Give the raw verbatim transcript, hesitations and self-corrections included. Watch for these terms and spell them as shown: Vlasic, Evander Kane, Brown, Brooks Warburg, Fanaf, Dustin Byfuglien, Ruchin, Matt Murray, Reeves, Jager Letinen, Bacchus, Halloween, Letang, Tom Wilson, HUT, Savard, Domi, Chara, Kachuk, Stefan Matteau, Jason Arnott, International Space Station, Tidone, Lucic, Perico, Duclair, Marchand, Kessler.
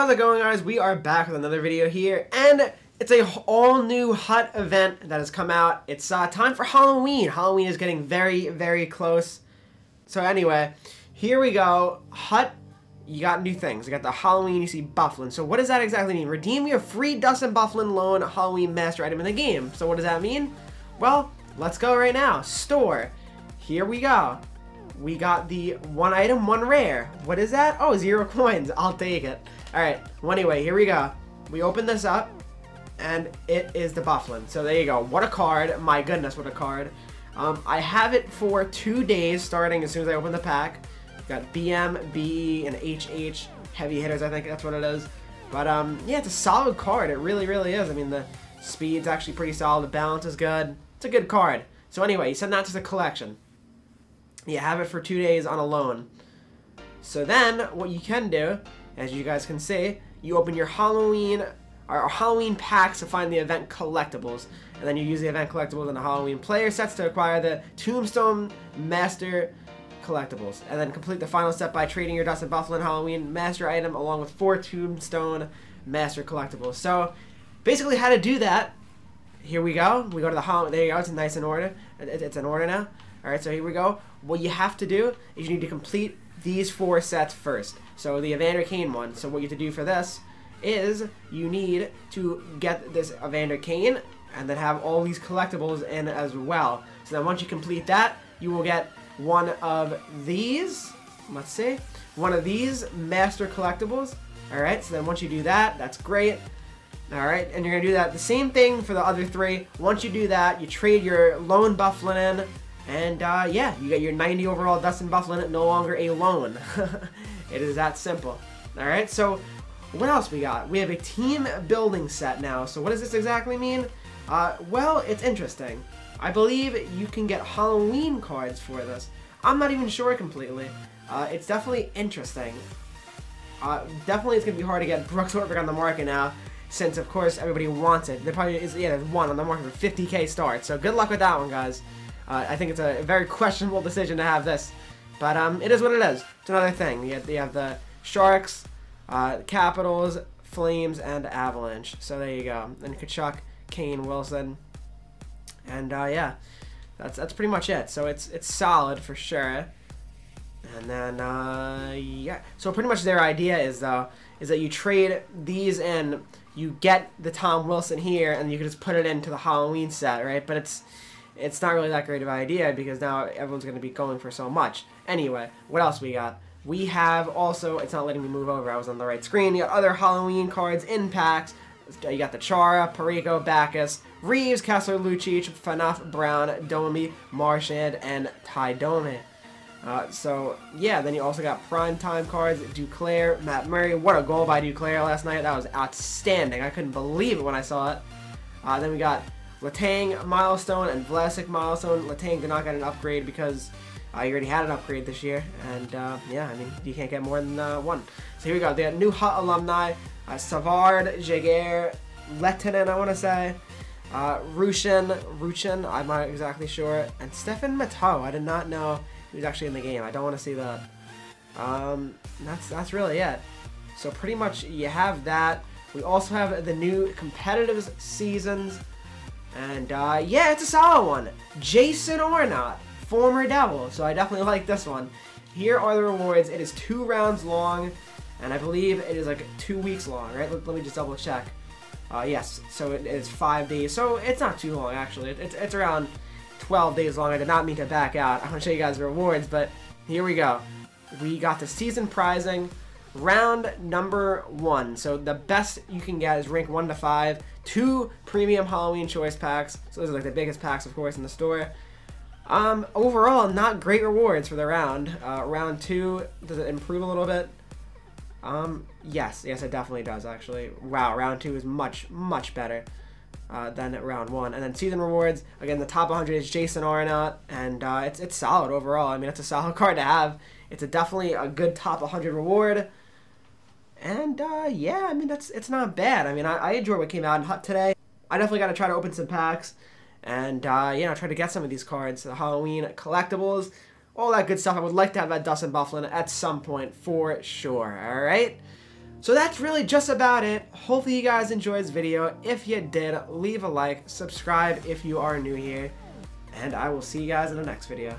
How's it going, guys? We are back with another video here, and it's a all new H U T event that has come out. It's uh, time for Halloween. Halloween is getting very, very close. So anyway, here we go. H U T, you got new things. You got the Halloween, you see Byfuglien. So what does that exactly mean? Redeem your free Dustin Byfuglien loan Halloween master item in the game. So what does that mean? Well, let's go right now. Store. Here we go. We got the one item, one rare. What is that? Oh, zero coins. I'll take it. All right. Well, anyway, here we go. We open this up, and it is the Byfuglien. So there you go. What a card. My goodness, what a card. Um, I have it for two days, starting as soon as I open the pack. We've got B M, B E, and H H. Heavy hitters, I think that's what it is. But, um, yeah, it's a solid card. It really, really is. I mean, the speed's actually pretty solid. The balance is good. It's a good card. So anyway, you send that to the collection. You have it for two days on a loan. So then, what you can do, as you guys can see, you open your Halloween or Halloween packs to find the event collectibles, and then you use the event collectibles and the Halloween player sets to acquire the Tombstone Master collectibles, and then complete the final step by trading your Dustin Byfuglien Halloween Master item along with four Tombstone Master collectibles. So, basically, how to do that? Here we go. We go to the Halloween. There you go. It's nice in order. It's in order now. All right, so here we go. What you have to do is you need to complete these four sets first. So the Evander Kane one. So what you have to do for this is you need to get this Evander Kane and then have all these collectibles in as well. So then once you complete that, you will get one of these. Let's see. One of these master collectibles. All right, so then once you do that, that's great. All right, and you're going to do that the same thing for the other three. Once you do that, you trade your loan Byfuglien in. And, uh, yeah, you get your ninety overall Dustin Byfuglien, no longer a loan. It is that simple. All right, so what else we got? We have a team building set now. So what does this exactly mean? Uh, well, it's interesting. I believe you can get Halloween cards for this. I'm not even sure completely. Uh, it's definitely interesting. Uh, definitely it's going to be hard to get Brooks Warburg on the market now, since, of course, everybody wants it. There probably is, yeah, there's one on the market for fifty K starts. So good luck with that one, guys. Uh, I think it's a very questionable decision to have this, but um, it is what it is. It's another thing. You have, you have the Sharks, uh, Capitals, Flames, and Avalanche. So there you go. And Kachuk, Kane, Wilson, and uh, yeah, that's that's pretty much it. So it's it's solid for sure. And then uh, yeah, so pretty much their idea is though is that you trade these in, you get the Tom Wilson here, and you can just put it into the Halloween set, right? But it's It's not really that great of an idea because now everyone's going to be going for so much. Anyway, what else we got? We have also, it's not letting me move over, I was on the right screen. You got other Halloween cards in packs. You got the Chara, Perico, Bacchus, Reeves, Kessler, Lucic, Fanaf, Brown, Domi, Marchand, and Tidone. Uh, so, yeah, then you also got primetime cards, Duclair, Matt Murray. What a goal by Duclair last night. That was outstanding. I couldn't believe it when I saw it. Uh, then we got Letang milestone and Vlasic milestone. Letang did not get an upgrade because uh, you already had an upgrade this year. And uh, yeah, I mean, you can't get more than uh, one. So here we go. They got new H U T alumni. Uh, Savard, Jager, Letinen, I want to say. Uh, Ruchin, Ruchin, I'm not exactly sure. And Stefan Matteau, I did not know he was actually in the game. I don't want to see that. Um, that's, that's really it. So pretty much you have that. We also have the new competitive seasons. And, uh, yeah, it's a solid one. Jason Arnott, former Devil. So I definitely like this one. Here are the rewards. It is two rounds long, and I believe it is, like, two weeks long, right? Let, let me just double check. Uh, yes, so it is five days. So it's not too long, actually. It, it's, it's around twelve days long. I did not mean to back out. I want to show you guys the rewards, but here we go. We got the season prizing. Round number one. So the best you can get is rank one to five. Two premium Halloween choice packs. So those are like the biggest packs, of course, in the store. Um, overall, not great rewards for the round. Uh, round two, does it improve a little bit? Um, yes, yes, it definitely does, actually. Wow, round two is much, much better uh, than at round one. And then season rewards. Again, the top one hundred is Jason Arnott, and uh, it's it's solid overall. I mean, it's a solid card to have. It's a definitely a good top one hundred reward. And, uh, yeah, I mean, that's it's not bad. I mean, I, I enjoyed what came out in H U T today. I definitely got to try to open some packs and, uh, you know, try to get some of these cards, the Halloween collectibles, all that good stuff. I would like to have that Dustin Byfuglien at some point for sure, all right? So that's really just about it. Hopefully you guys enjoyed this video. If you did, leave a like, subscribe if you are new here, and I will see you guys in the next video.